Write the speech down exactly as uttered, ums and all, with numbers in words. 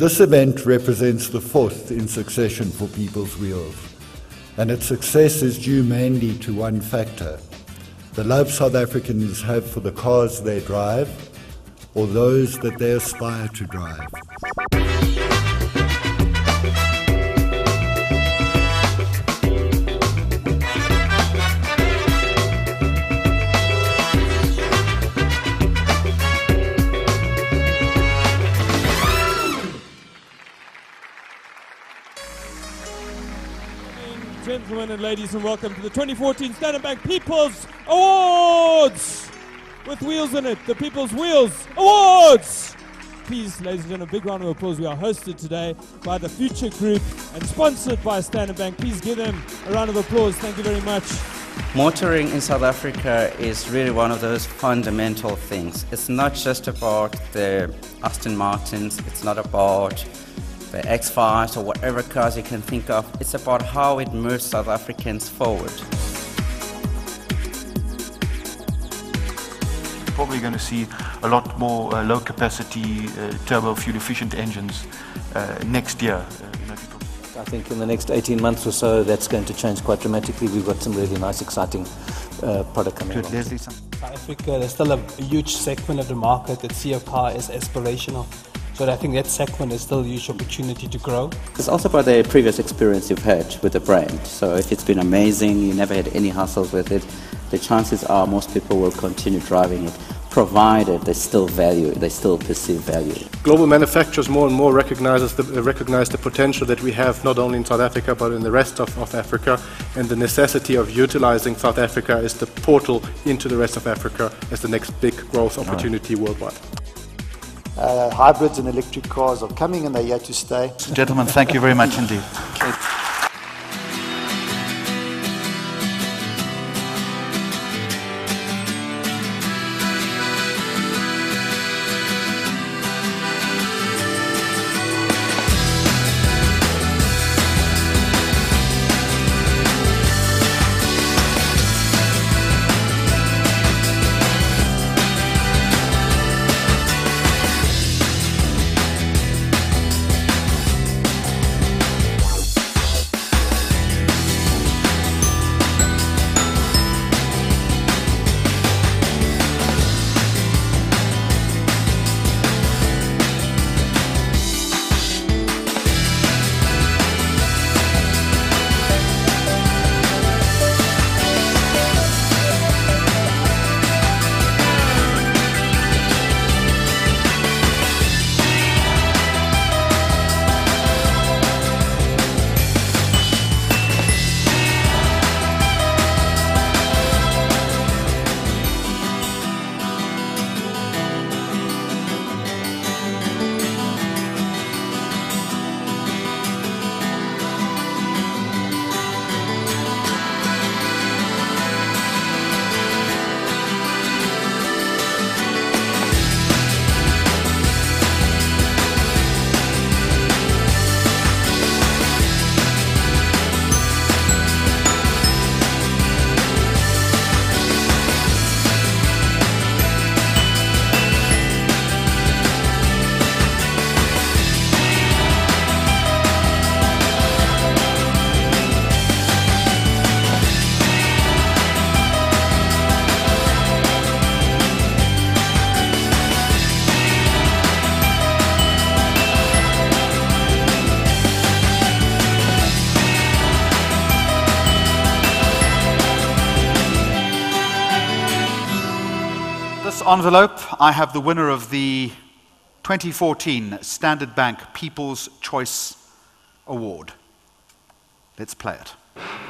This event represents the fourth in succession for People's Wheels, and its success is due mainly to one factor: the love South Africans have for the cars they drive, or those that they aspire to drive. Gentlemen and ladies, and welcome to the twenty fourteen Standard Bank People's Awards with wheels in it, the People's Wheels Awards. Please, ladies and gentlemen, a big round of applause. We are hosted today by the Future Group and sponsored by Standard Bank. Please give them a round of applause. Thank you very much. Motoring in South Africa is really one of those fundamental things. It's not just about the Aston Martins, it's not about the X fives or whatever cars you can think of. It's about how it moves South Africans forward. Probably going to see a lot more uh, low capacity uh, turbo fuel efficient engines uh, next year. Uh, I think in the next eighteen months or so that's going to change quite dramatically. We've got some really nice exciting uh, product coming out. South Africa, there's still a huge segment of the market that see a car as aspirational. But I think that segment is still a huge opportunity to grow. It's also about the previous experience you've had with the brand. So if it's been amazing, you never had any hassles with it, the chances are most people will continue driving it, provided they still value it, they still perceive value. Global manufacturers more and more recognize the, recognize the potential that we have not only in South Africa but in the rest of, of Africa, and the necessity of utilizing South Africa as the portal into the rest of Africa as the next big growth opportunity right. worldwide. Uh, hybrids and electric cars are coming and they're here to stay. Gentlemen, thank you very much indeed. Okay. Envelope, I have the winner of the twenty fourteen Standard Bank People's Choice Award. Let's play it.